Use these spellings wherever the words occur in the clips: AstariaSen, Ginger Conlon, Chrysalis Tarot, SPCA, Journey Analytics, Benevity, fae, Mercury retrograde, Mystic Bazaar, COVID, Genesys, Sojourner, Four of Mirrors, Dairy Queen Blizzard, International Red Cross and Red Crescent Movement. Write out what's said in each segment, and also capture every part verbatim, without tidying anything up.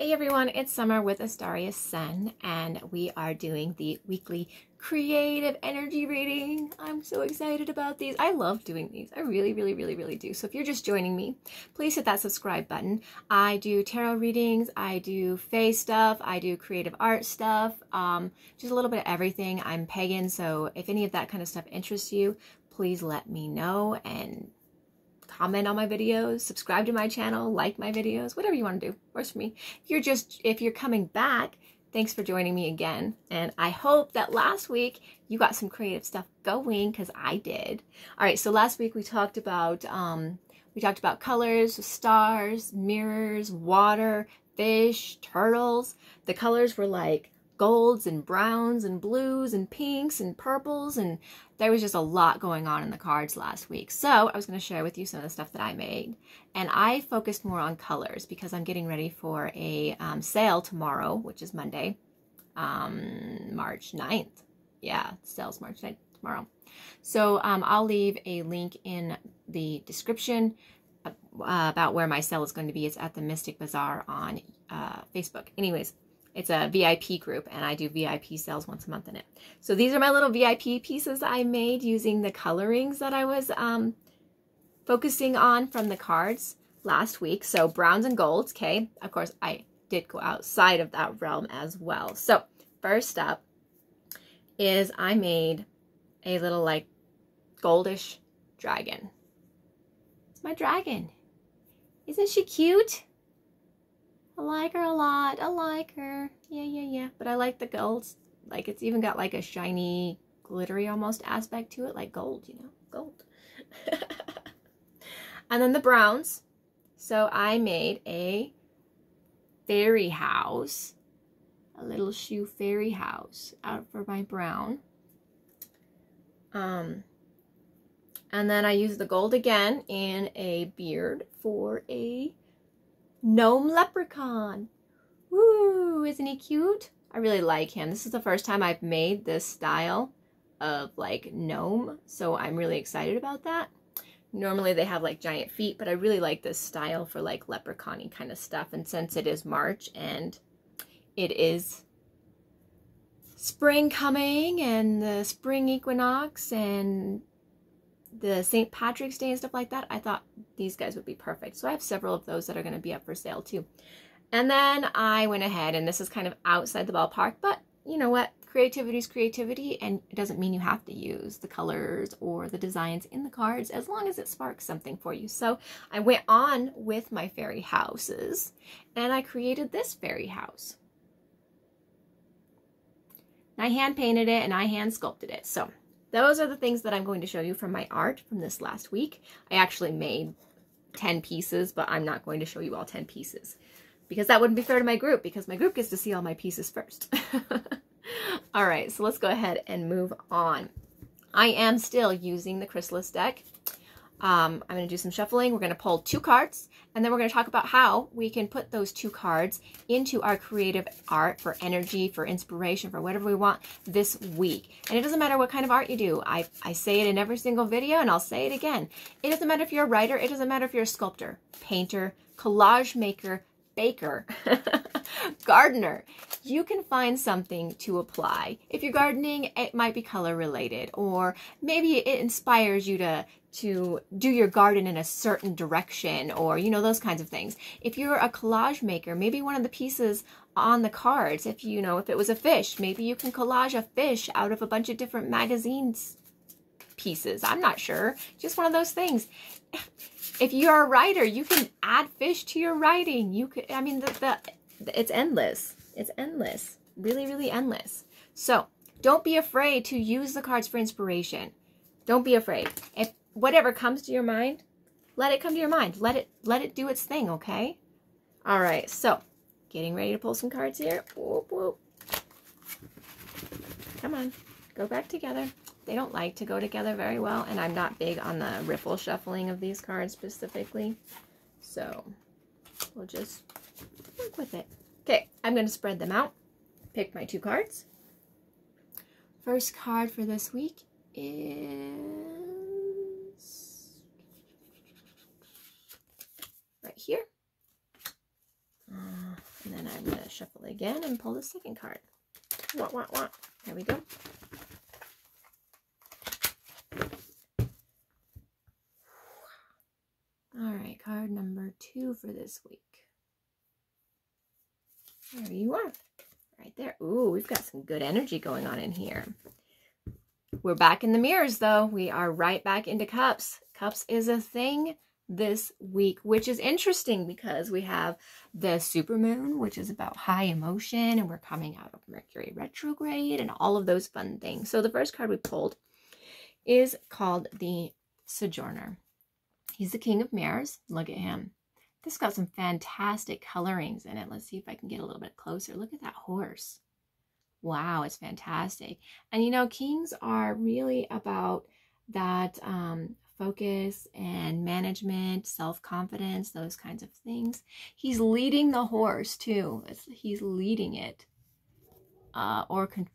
Hey everyone, it's Summer with AstariaSen, and we are doing the weekly creative energy reading. I'm so excited about these. I love doing these. I really, really, really, really do. So if you're just joining me, please hit that subscribe button. I do tarot readings. I do fae stuff. I do creative art stuff. Um, just a little bit of everything. I'm pagan, so if any of that kind of stuff interests you, please let me know and comment on my videos, subscribe to my channel, like my videos, whatever you want to do, works for me. If you're just, if you're coming back, thanks for joining me again. And I hope that last week you got some creative stuff going, because I did. All right, so last week we talked about, um, we talked about colors, stars, mirrors, water, fish, turtles. The colors were like golds and browns and blues and pinks and purples, and there was just a lot going on in the cards last week. So I was going to share with you some of the stuff that I made, and I focused more on colors because I'm getting ready for a um, sale tomorrow, which is Monday, um, March ninth. Yeah, sales March ninth tomorrow. So um, I'll leave a link in the description about where my sale is going to be. It's at the Mystic Bazaar on uh, Facebook. Anyways, it's a V I P group, and I do V I P sales once a month in it. So these are my little V I P pieces I made using the colorings that I was um, focusing on from the cards last week. So browns and golds, okay? Of course, I did go outside of that realm as well. So first up is I made a little like goldish dragon. It's my dragon. Isn't she cute? I like her a lot. I like her. Yeah, yeah, yeah. But I like the golds. Like, it's even got like a shiny, glittery almost aspect to it. Like gold, you know, gold. And then the browns. So I made a fairy house. A little shoe fairy house out for my brown. Um, and then I used the gold again in a beard for a gnome leprechaun. Woo, isn't he cute? I really like him. This is the first time I've made this style of like gnome, so I'm really excited about that. Normally they have like giant feet, but I really like this style for like leprechaun-y kind of stuff. And since it is March and it is spring coming and the spring equinox and the Saint Patrick's Day and stuff like that, I thought these guys would be perfect. So I have several of those that are going to be up for sale too. And then I went ahead, and this is kind of outside the ballpark, but you know what? Creativity is creativity, and it doesn't mean you have to use the colors or the designs in the cards as long as it sparks something for you. So I went on with my fairy houses, and I created this fairy house. And I hand painted it, and I hand sculpted it. So those are the things that I'm going to show you from my art from this last week. I actually made ten pieces, but I'm not going to show you all ten pieces because that wouldn't be fair to my group, because my group gets to see all my pieces first. All right, so let's go ahead and move on. I am still using the Chrysalis deck. Um, I'm going to do some shuffling. We're going to pull two cards, and then we're going to talk about how we can put those two cards into our creative art for energy, for inspiration, for whatever we want this week. And it doesn't matter what kind of art you do. I, I say it in every single video, and I'll say it again. It doesn't matter if you're a writer. It doesn't matter if you're a sculptor, painter, collage maker, baker, gardener. You can find something to apply. If you're gardening, it might be color related, or maybe it inspires you to to do your garden in a certain direction, or, you know, those kinds of things. If you're a collage maker, maybe one of the pieces on the cards, if you know, if it was a fish, maybe you can collage a fish out of a bunch of different magazines pieces. I'm not sure. Just one of those things. If you're a writer, you can add fish to your writing. You could, I mean, the, the, it's endless. It's endless. Really, really endless. So don't be afraid to use the cards for inspiration. Don't be afraid. If whatever comes to your mind, let it come to your mind. Let it let it do its thing, okay? All right, so getting ready to pull some cards here. Whoop, whoop. Come on, go back together. They don't like to go together very well, and I'm not big on the ripple shuffling of these cards specifically. So we'll just work with it. Okay, I'm going to spread them out. Pick my two cards. First card for this week is right here, uh, and then I I'm going to shuffle again and pull the second card. Wah, wah, wah. There we go. All right, card number two for this week. There you are. Right there. Ooh, we've got some good energy going on in here. We're back in the mirrors, though. We are right back into cups. Cups is a thing this week, which is interesting because we have the supermoon, which is about high emotion, and we're coming out of Mercury retrograde and all of those fun things. So the first card we pulled is called the Sojourner. He's the king of mirrors. Look at him. This got some fantastic colorings in it. Let's see if I can get a little bit closer. Look at that horse. Wow, it's fantastic. And you know, kings are really about that um, focus and management, self-confidence, those kinds of things. He's leading the horse too. It's, he's leading it. Uh, or con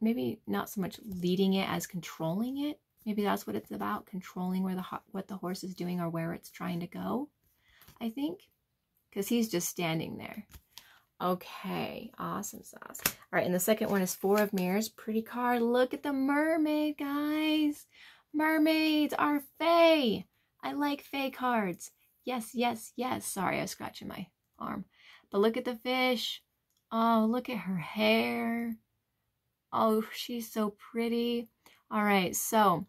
maybe not so much leading it as controlling it. Maybe that's what it's about, controlling where the ho what the horse is doing or where it's trying to go, I think, because he's just standing there. Okay, awesome sauce. All right, and the second one is Four of Mirrors. Pretty card. Look at the mermaid, guys. Mermaids are fae. I like fae cards. Yes, yes, yes. Sorry, I was scratching my arm. But look at the fish. Oh, look at her hair. Oh, she's so pretty. All right, so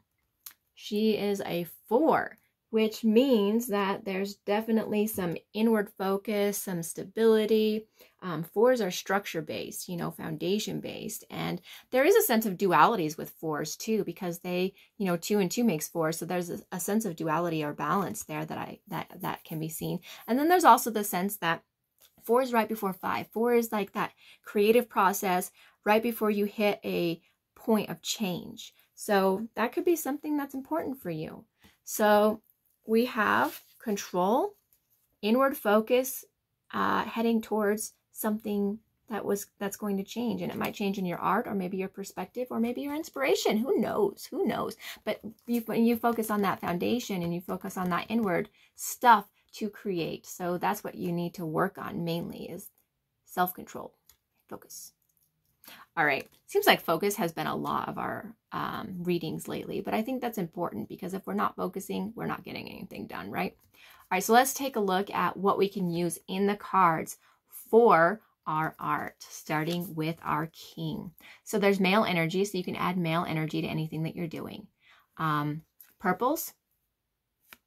she is a four, which means that there's definitely some inward focus, some stability. Um, fours are structure-based, you know, foundation-based. And there is a sense of dualities with fours, too, because they, you know, two and two makes four. So there's a, a sense of duality or balance there that, I, that, that can be seen. And then there's also the sense that four is right before five. Four is like that creative process right before you hit a point of change. So that could be something that's important for you. So we have control, inward focus, uh, heading towards something that was that's going to change. And it might change in your art, or maybe your perspective, or maybe your inspiration. Who knows? Who knows? But you, when you focus on that foundation and you focus on that inward stuff to create. So that's what you need to work on mainly, is self-control, focus. All right. Seems like focus has been a lot of our um, readings lately, but I think that's important because if we're not focusing, we're not getting anything done, right? All right. So let's take a look at what we can use in the cards for our art, starting with our king. So there's male energy. So you can add male energy to anything that you're doing. Um, purples,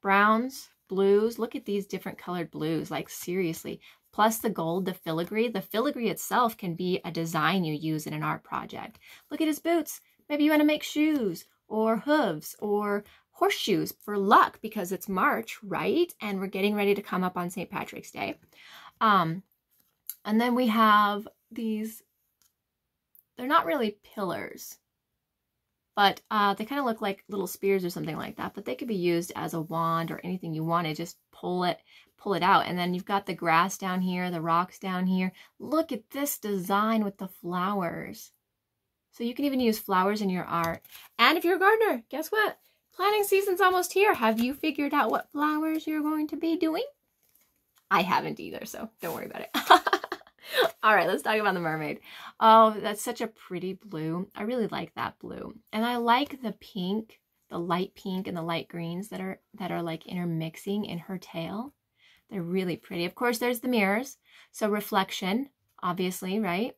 browns, blues. Look at these different colored blues. Like seriously. Plus the gold, the filigree. The filigree itself can be a design you use in an art project. Look at his boots. Maybe you want to make shoes or hooves or horseshoes for luck because it's March, right? And we're getting ready to come up on Saint Patrick's Day. Um, and then we have these, they're not really pillars, but uh, they kind of look like little spears or something like that, but they could be used as a wand or anything you want to just pull it. Pull it out. And then you've got the grass down here, the rocks down here. Look at this design with the flowers. So you can even use flowers in your art. And if you're a gardener, guess what? Planting season's almost here. Have you figured out what flowers you're going to be doing? I haven't either, so don't worry about it. All right, let's talk about the mermaid. Oh, that's such a pretty blue. I really like that blue. And I like the pink, the light pink and the light greens that are that are like intermixing in her tail. They're really pretty. Of course, there's the mirrors. So reflection, obviously, right?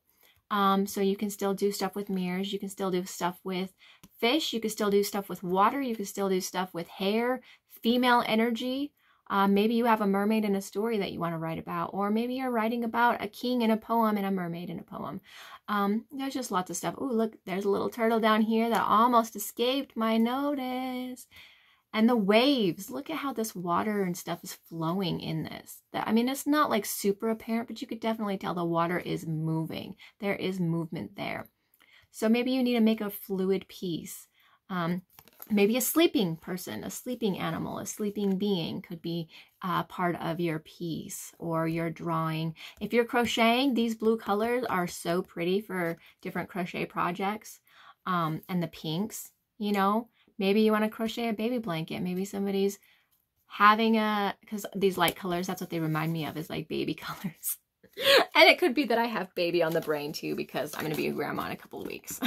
Um, so you can still do stuff with mirrors. You can still do stuff with fish. You can still do stuff with water. You can still do stuff with hair, female energy. Uh, maybe you have a mermaid in a story that you want to write about, or maybe you're writing about a king in a poem and a mermaid in a poem. Um, there's just lots of stuff. Oh, look, there's a little turtle down here that almost escaped my notice. And the waves, look at how this water and stuff is flowing in this. I mean, it's not like super apparent, but you could definitely tell the water is moving. There is movement there. So maybe you need to make a fluid piece. Um, maybe a sleeping person, a sleeping animal, a sleeping being could be uh, part of your piece or your drawing. If you're crocheting, these blue colors are so pretty for different crochet projects. Um, and the pinks, you know. Maybe you want to crochet a baby blanket. Maybe somebody's having a, because these light colors, that's what they remind me of, is like baby colors. And it could be that I have baby on the brain too, because I'm going to be a grandma in a couple of weeks.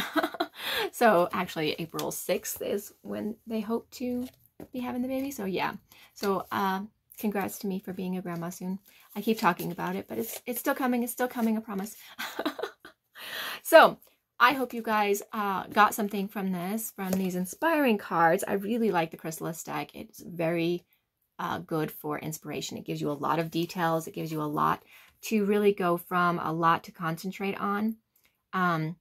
So actually April sixth is when they hope to be having the baby. So yeah. So um, congrats to me for being a grandma soon. I keep talking about it, but it's, it's still coming. It's still coming. I promise. So I hope you guys uh, got something from this, from these inspiring cards. I really like the Chrysalis deck. It's very uh, good for inspiration. It gives you a lot of details. It gives you a lot to really go from, a lot to concentrate on. Um,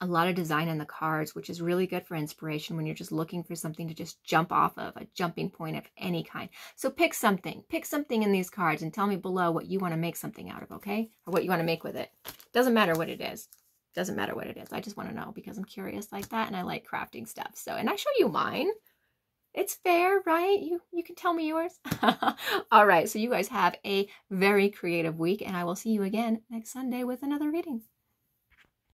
a lot of design in the cards, which is really good for inspiration when you're just looking for something to just jump off of, a jumping point of any kind. So pick something, pick something in these cards and tell me below what you want to make something out of, okay? Or what you want to make with it. Doesn't matter what it is. Doesn't matter what it is. I just want to know because I'm curious like that and I like crafting stuff. So, and I show you mine. It's fair, right? You, you can tell me yours. All right. So you guys have a very creative week and I will see you again next Sunday with another reading.